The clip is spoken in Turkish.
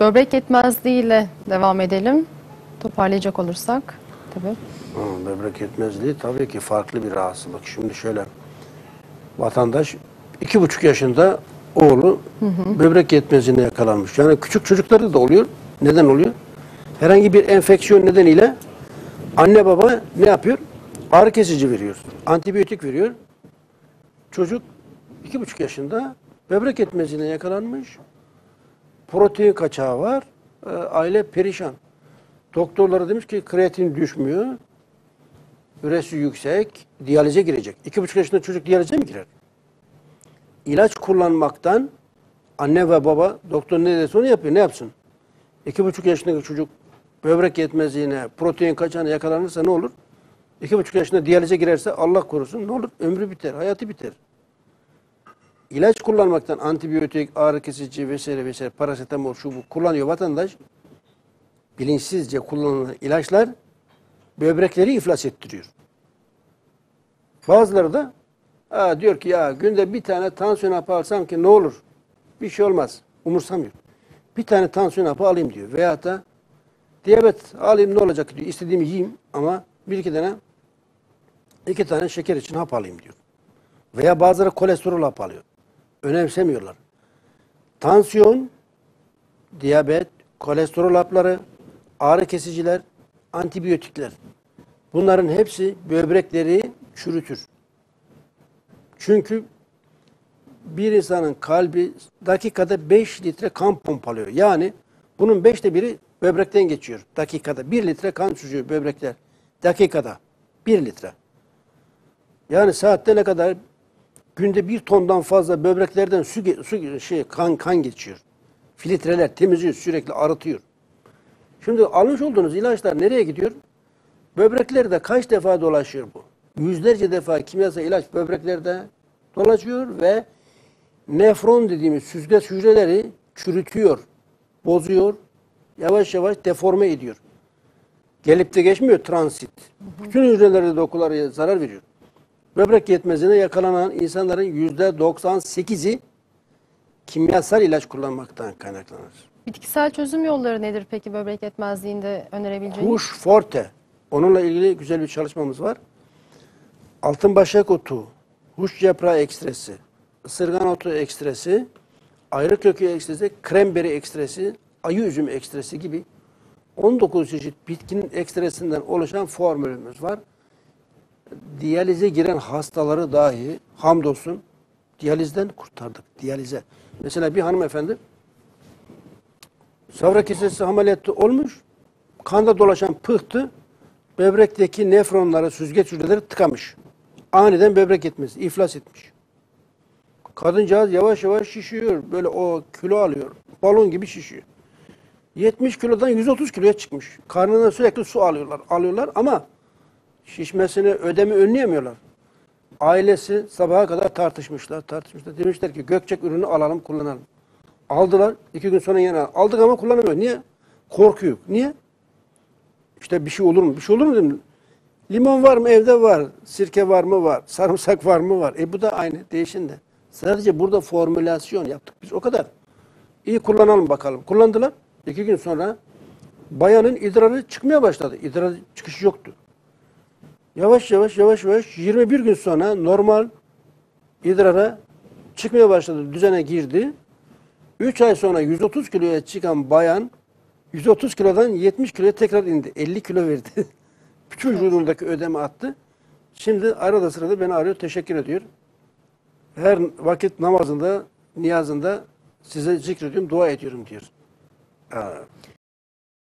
Böbrek yetmezliğiyle devam edelim. Toparlayacak olursak tabii. Böbrek yetmezliği tabii ki farklı bir rahatsızlık. Şimdi şöyle, vatandaş 2,5 yaşında oğlu böbrek yetmezliğine yakalanmış. Yani küçük çocuklarda da oluyor. Neden oluyor? Herhangi bir enfeksiyon nedeniyle anne baba ne yapıyor? Ağrı kesici veriyor. Antibiyotik veriyor. Çocuk 2,5 yaşında böbrek yetmezliğine yakalanmış. Protein kaçağı var. Aile perişan. Doktorlara demiş ki kreatin düşmüyor. Üresi yüksek. Diyalize girecek. 2,5 yaşında çocuk diyalize mi girer? İlaç kullanmaktan anne ve baba, doktor ne derse onu yapıyor. Ne yapsın? 2,5 yaşındaki çocuk böbrek yetmezliğine, protein kaçağına yakalanırsa ne olur? 2,5 yaşında diyalize girerse Allah korusun ne olur? Ömrü biter, hayatı biter. İlaç kullanmaktan antibiyotik, ağrı kesici vesaire vesaire, parasetamol, şu bu kullanıyor vatandaş. Bilinçsizce kullanılan ilaçlar böbrekleri iflas ettiriyor. Bazıları da diyor ki ya günde bir tane tansiyon hapı alsam ki ne olur? Bir şey olmaz. Umursamıyor. Bir tane tansiyon hapı alayım diyor. Veyahut da diyabet alayım ne olacak diyor. İstediğimi yiyeyim ama iki tane şeker için hap alayım diyor. Veya bazıları kolesterol hap alıyor. Önemsemiyorlar. Tansiyon, diyabet, kolesterol hapları, ağrı kesiciler, antibiyotikler. Bunların hepsi böbrekleri çürütür. Çünkü bir insanın kalbi dakikada 5 litre kan pompalıyor. Yani bunun 5'te 1'i böbrekten geçiyor. Dakikada 1 litre kan süzüyor böbrekler. Dakikada 1 litre. Yani saatte ne kadar? Günde 1 tondan fazla böbreklerden kan geçiyor. Filtreler temizliyor, sürekli arıtıyor. Şimdi almış olduğunuz ilaçlar nereye gidiyor? Böbreklerde kaç defa dolaşıyor bu? Yüzlerce defa kimyasal ilaç böbreklerde dolaşıyor ve nefron dediğimiz süzgeç hücreleri çürütüyor, bozuyor, yavaş yavaş deforme ediyor. Gelip de geçmiyor transit. Bütün hücrelerde, dokulara zarar veriyor. Böbrek yetmezliğine yakalanan insanların %98'i kimyasal ilaç kullanmaktan kaynaklanır. Bitkisel çözüm yolları nedir peki böbrek yetmezliğinde önerebileceğiniz? Huş forte. Onunla ilgili güzel bir çalışmamız var. Altınbaşak otu, huş yaprağı ekstresi, ısırgan otu ekstresi, ayırık kökü ekstresi, krem beri ekstresi, ayı üzüm ekstresi gibi 19 çeşit bitkinin ekstresinden oluşan formülümüz var. Diyalize giren hastaları dahi hamdolsun diyalizden kurtardık. Diyalize. Mesela bir hanımefendi savra kesesi ameliyatı olmuş, kanda dolaşan pıhtı böbrekteki nefronları, süzgeç hücreleri tıkamış. Aniden böbrek yetmezliği, iflas etmiş. Kadıncağız yavaş yavaş şişiyor. Böyle o kilo alıyor. Balon gibi şişiyor. 70 kilodan 130 kiloya çıkmış. Karnına sürekli su alıyorlar ama şişmesini, ödemi önleyemiyorlar. Ailesi sabaha kadar tartışmışlar. Demişler ki Gökçek ürünü alalım, kullanalım. Aldılar. 2 gün sonra yine aldık ama kullanamıyor. Niye? Korkuyor. Niye? İşte bir şey olur mu? Bir şey olur mu dedim. Limon var mı? Evde var. Sirke var mı? Var. Sarımsak var mı? Var. Bu da aynı. Değişin de. Sadece burada formülasyon yaptık. Biz o kadar. İyi kullanalım bakalım. Kullandılar. 2 gün sonra bayanın idrarı çıkmaya başladı. İdrar çıkışı yoktu. Yavaş yavaş 21 gün sonra normal idrara çıkmaya başladı. Düzene girdi. 3 ay sonra 130 kiloya çıkan bayan 130 kilodan 70 kiloya tekrar indi. 50 kilo verdi. Bütün vücudundaki ödemi attı. Şimdi arada sırada beni arıyor, teşekkür ediyor. Her vakit namazında, niyazında size zikrediyorum, dua ediyorum diyor.